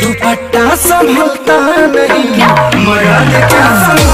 दुपट्टा संभलता नहीं, मराद क्या